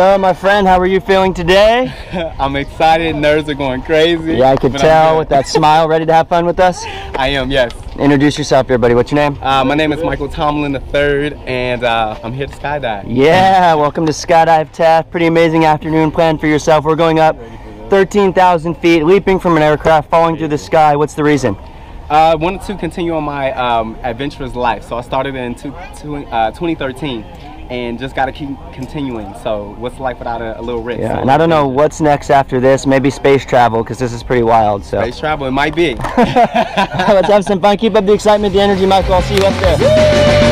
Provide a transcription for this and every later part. Hello, my friend. How are you feeling today? I'm excited. Nerves are going crazy. Yeah, I could tell with that smile. Ready to have fun with us? I am, yes. Introduce yourself, everybody. What's your name? My name is Michael Tomlin III, and I'm here to skydive. Yeah, welcome to Skydive Taft. Pretty amazing afternoon planned for yourself. We're going up 13,000 feet, leaping from an aircraft, falling through the sky. What's the reason? I wanted to continue on my adventurous life. So I started in 2013. And just got to keep continuing. So what's life without a little risk? Yeah, and I don't know what's next after this. Maybe space travel, because this is pretty wild. So space travel, it might be. Let's have some fun. Keep up the excitement, the energy, Michael. I'll see you up there.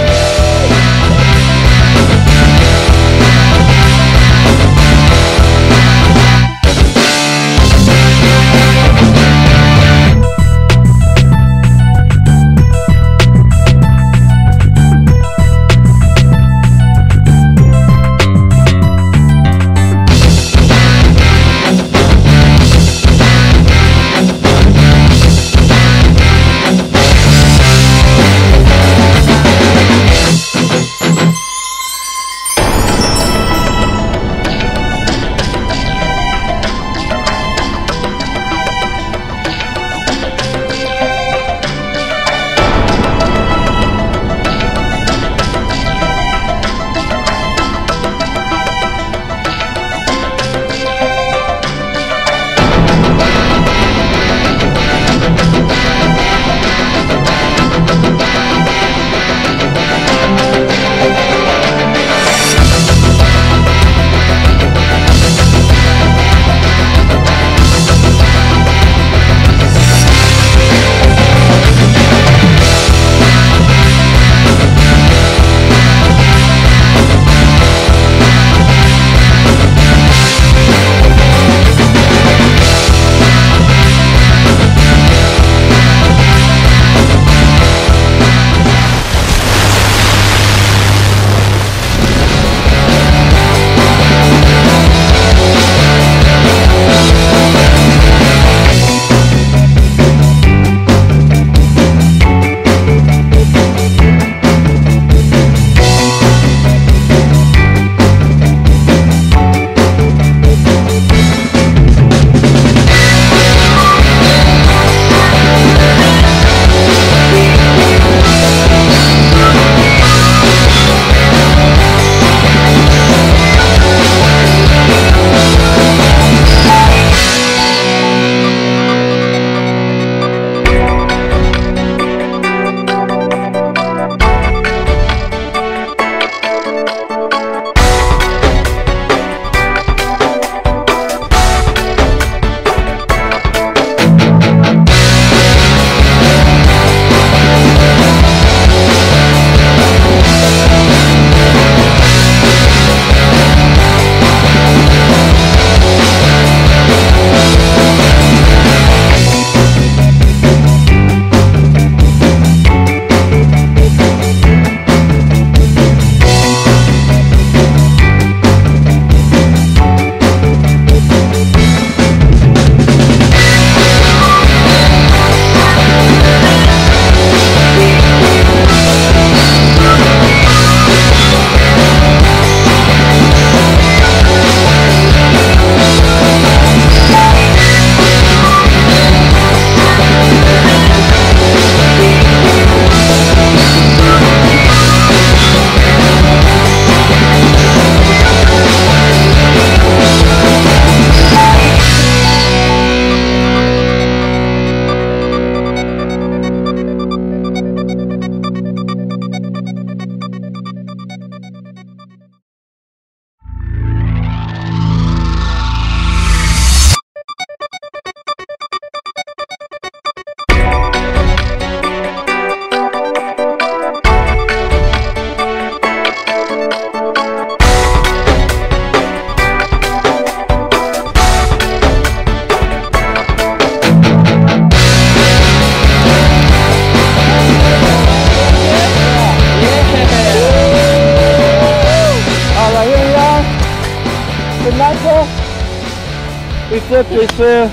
We flipped, we flew,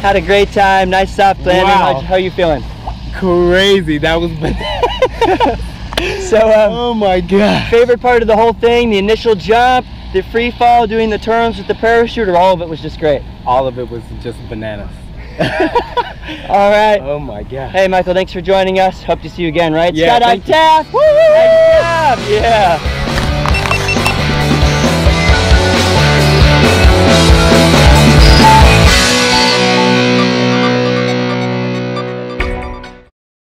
had a great time, nice soft landing. Wow. How are you feeling? Crazy, that was bananas. So, oh my God. Favorite part of the whole thing, the initial jump, The free fall, doing the turns with the parachute, or all of it was just great? All of it was just bananas. All right. Oh my God. Hey Michael, thanks for joining us. Hope to see you again, right? Yeah, Skydive Taft! Woo! Yeah.